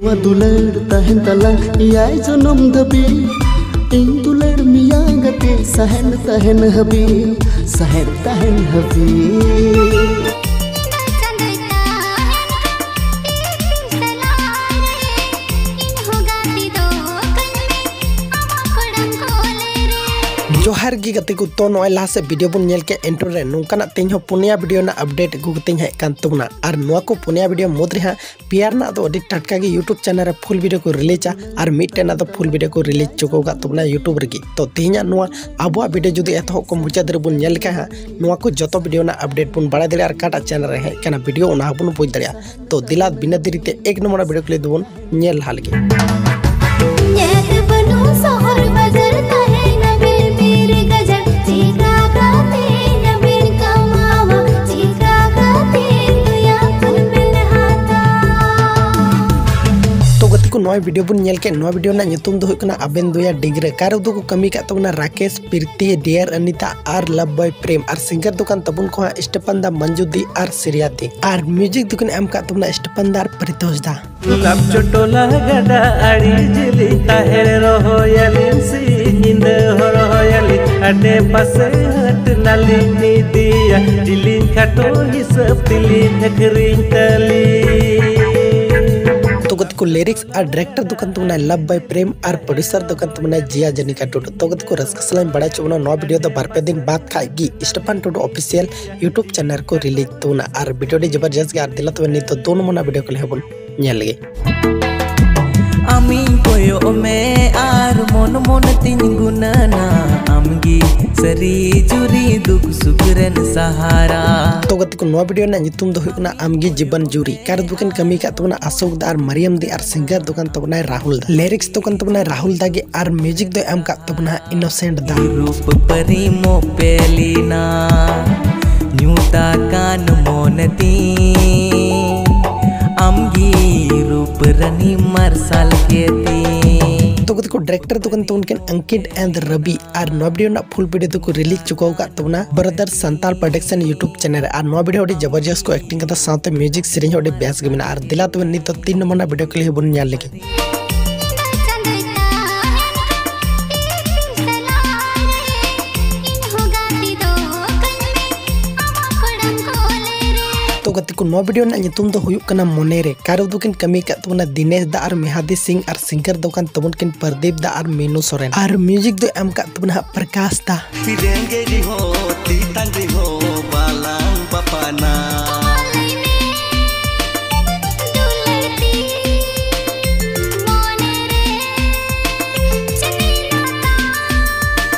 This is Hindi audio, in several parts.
दुलड़ तहन तला याय जन्म धबी इन दुलड़ मिया गते सहन तहन हबी जोहार की गति को तो नय लासे वीडियो बन नेल के एंटर रे नोकाना तेन पुनिया वीडियो ना अपडेट अगु कतें हे कान तुना और नोआ को पुनिया वीडियो मोद रे हा पियार ना तो अधिक टटका के YouTube चैनल रे फुल वीडियो को रिलीजा और मिटटे ना तो फुल वीडियो को रिलीज चोकोगा तुना YouTube रे तो तेहना नोआ आबुआ वीडियो जुदी एतो को मुचाद रे बन नेल के हा नोआ को जतो वीडियो ना अपडेट बन बड़ा दे और काटा चैनल रे हे काना वीडियो ओना बन बुझ दरिया तो दिला बिना देरी ते एक नंबर वीडियो के दोन नेल हाल के नेत बनु शहर बजरता है नोय वीडियो बन नेल के नोय वीडियो ना नितुम दो होकना अबेन दोया डिग्रे कार दो को कमी का तबना राकेश प्रीति डियर अनिता आर लव बॉय प्रेम आर सिंगर दुकान तबन को स्टेफन दा मंजू दी आर सिरिया दी आर म्यूजिक दुकान एम का तबना स्टेफन दा प्रीति दा गुलाब चटोला गडा आड़ी जिली ताहेर रोयली सिंद रोयली अने पासे हट नाली नी दिया दिली खटो हिसाब दिली धकरी तली को लिरिक्स और डायरेक्टर दुकान तुमने लव बाय प्रेम और प्रोड्यूसर दुकान तुमने जिया जनिका टुडू तोगत को रसक सलाम बड़ा चुना नौ वीडियो तो बारपे दिन बात खाएगी Stephen Tudu official YouTube channel को रिलीज तुना और वीडियो ने जबरदस्त यार दिला तो नहीं तो दोनों मना वीडियो को ले बोल न्या लगे आमी कोयो में आर मोन मोन तीन गुनाना आमगी सरी जुरी दुख सुकरन सहारा तो गति को नवा वीडियो ना नितुम दो होकना आमगी जीवन जुरी कार दुकान कमी का तोना अशोक दा और मरियम दी और सिंगर दुकान तोना राहुल दा लिरिक्स दुकान तोना राहुल दा के और म्यूजिक दो एम का तोना इनोसेंट दा रूप परी मो पेलीना न्यूता कान मोन ती आमगी रूप रनी मरसाल के ती तो को डायरेक्टर दुकान तो उनके अंकित एंड रवि और नौ वीडियो ना फुल वीडियो तो को रिलीज चुका होगा तो ना brother Santal production YouTube channel और नौ वीडियो ओडी जबरदस्त को एक्टिंग करता साथ म्यूजिक सीरीज ओडी बेस गेम ना और दिला तो नहीं तो तीन नंबर वीडियो के लिए बन न्याल लेके गति को नौ वीडियो ना नितुम दो हुयुक कना मोनेरे कारो दुकिन कमी का तोना दिनेश दा और मेहादी सिंह और सिंगर दुकान तबन किन प्रदीप दा और मेनू सोरेन और म्यूजिक दो एम का तबना प्रकाश दा फिरेंगे दी हो ती तंगी हो बालां पापाना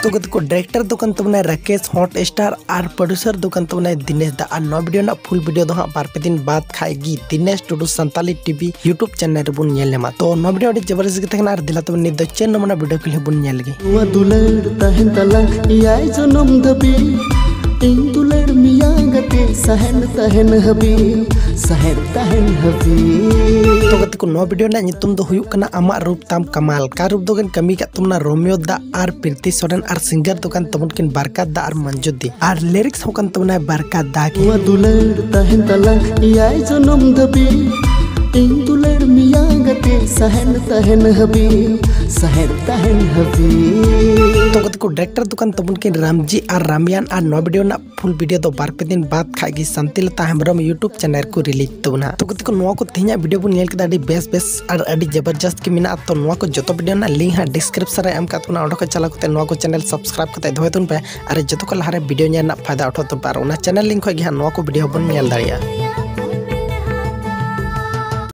तो गति को डायरेक्टर दुकान तुमने राकेश हॉट स्टार और प्रोड्यूसर दुकान तुमने दिनेश दा और नौ वीडियो ना फुल वीडियो दो हाँ बारपे दिन बाद खाएगी Dinesh Tudu Santali TV YouTube channel बुन नेलेमा तो नौ वीडियो जबरदस्त के और दिला तुम निद चैनल मना वीडियो के लिए बुन नेल गे दुलड़ तहन तला याय जन्म धबी इन दुलड़ मिया गते सहन तहन हबी गति को नौ वीडियो ना नितुम दो हुयुक कना अमाक रूप ताम कमाल का रूप दोगन कमी का तुमना रोमियो दा और प्रीति सोरेन और सिंगर दोगन तुमन किन बरकत दा और मंजू दी और लिरिक्स होकन तुमना बरकत दा के दुलड़ तहन तला याय जन्म धबी इन दुलड़ मिया गते सहन तहन हबी तो गति को डायरेक्टर दुकान तुमन किन रामजी और रामयान और नौ वीडियो ना फुल वीडियो दो बारपे दिन बाद खाएगी संतली ताहमरम यूट्यूब चैनल को रिलीज तुना तो गति को नोआ को तेहना वीडियो बन नेल के बेस बेस और अड़ी जबरदस्त के मिना तो नोआ को जतो वीडियो ना लिंक है डिस्क्रिप्शन रे एम का तुना ओडो के चला कोते नोआ को चैनल सब्सक्राइब करते धोय तुन पे और जतो को लहारे वीडियो ना फायदा उठो तुन पर ओना चैनल लिंक होय गे नोआ को वीडियो बन नेल दरिया।